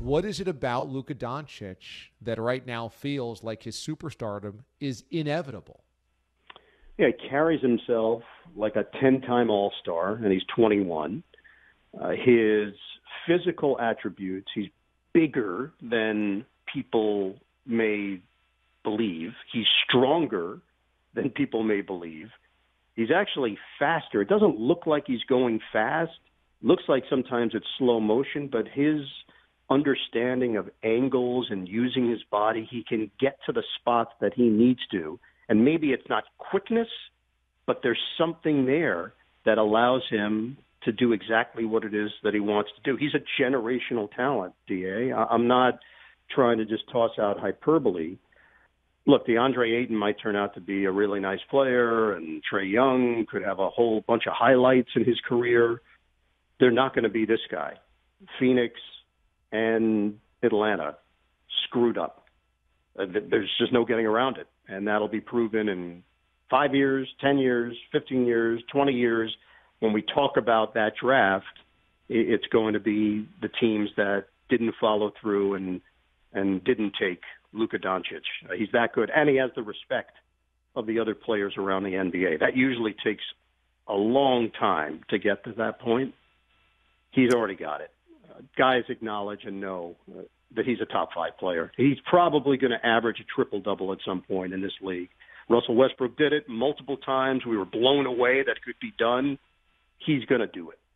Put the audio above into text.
What is it about Luka Doncic that right now feels like his superstardom is inevitable? Yeah, he carries himself like a 10-time All-Star, and he's 21. His physical attributes, he's bigger than people may believe. He's stronger than people may believe. He's actually faster. It doesn't look like he's going fast. Looks like sometimes it's slow motion, but his understanding of angles and using his body, he can get to the spots that he needs to. And maybe it's not quickness, but there's something there that allows him to do exactly what it is that he wants to do. He's a generational talent, DA. I'm not trying to just toss out hyperbole. Look, DeAndre Ayton might turn out to be a really nice player, and Trae Young could have a whole bunch of highlights in his career. They're not going to be this guy. Phoenix and Atlanta screwed up. There's just no getting around it, and that'll be proven in 5 years, 10 years, 15 years, 20 years. When we talk about that draft, it's going to be the teams that didn't follow through and didn't take Luka Doncic. He's that good, and he has the respect of the other players around the NBA. That usually takes a long time to get to that point. He's already got it. Guys acknowledge and know that he's a top-5 player. He's probably going to average a triple-double at some point in this league. Russell Westbrook did it multiple times. We were blown away that it could be done. He's going to do it.